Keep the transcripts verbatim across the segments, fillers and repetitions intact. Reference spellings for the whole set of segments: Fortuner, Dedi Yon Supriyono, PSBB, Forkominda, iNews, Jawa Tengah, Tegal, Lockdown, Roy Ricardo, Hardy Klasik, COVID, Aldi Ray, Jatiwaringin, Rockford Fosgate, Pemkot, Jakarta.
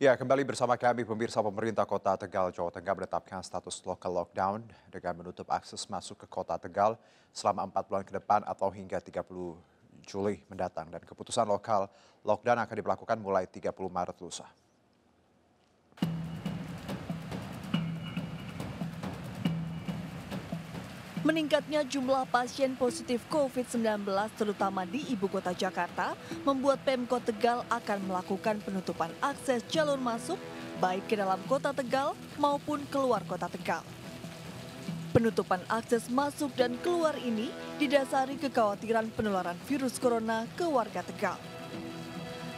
Ya, kembali bersama kami pemirsa. Pemerintah Kota Tegal, Jawa Tengah menetapkan status lokal lockdown dengan menutup akses masuk ke Kota Tegal selama empat bulan ke depan atau hingga tiga puluh Juli mendatang. Dan keputusan lokal lockdown akan diberlakukan mulai tiga puluh Maret lusa. Meningkatnya jumlah pasien positif COVID sembilan belas terutama di ibu kota Jakarta membuat Pemkot Tegal akan melakukan penutupan akses jalur masuk baik ke dalam kota Tegal maupun keluar kota Tegal. Penutupan akses masuk dan keluar ini didasari kekhawatiran penularan virus corona ke warga Tegal.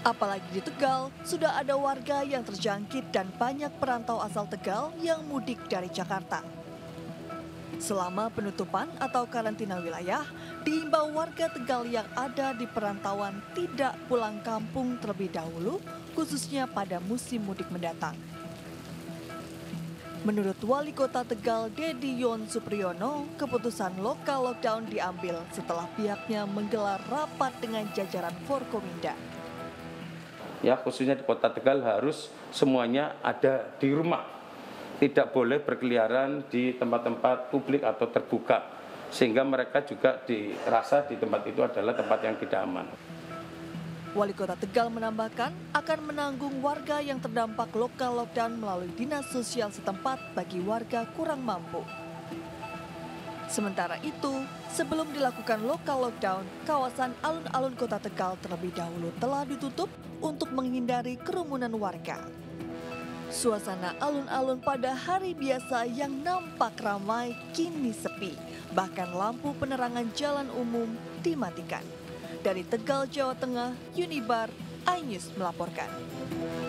Apalagi di Tegal sudah ada warga yang terjangkit dan banyak perantau asal Tegal yang mudik dari Jakarta. Selama penutupan atau karantina wilayah, diimbau warga Tegal yang ada di perantauan tidak pulang kampung terlebih dahulu, khususnya pada musim mudik mendatang. Menurut Wali Kota Tegal, Dedi Yon Supriyono, keputusan lokal lockdown diambil setelah pihaknya menggelar rapat dengan jajaran Forkominda. Ya, khususnya di Kota Tegal harus semuanya ada di rumah. Tidak boleh berkeliaran di tempat-tempat publik atau terbuka, sehingga mereka juga dirasa di tempat itu adalah tempat yang tidak aman. Wali Kota Tegal menambahkan akan menanggung warga yang terdampak lokal lockdown melalui dinas sosial setempat bagi warga kurang mampu. Sementara itu, sebelum dilakukan lokal lockdown, kawasan alun-alun Kota Tegal terlebih dahulu telah ditutup untuk menghindari kerumunan warga. Suasana alun-alun pada hari biasa yang nampak ramai kini sepi. Bahkan lampu penerangan jalan umum dimatikan. Dari Tegal, Jawa Tengah, Unibar, iNews melaporkan.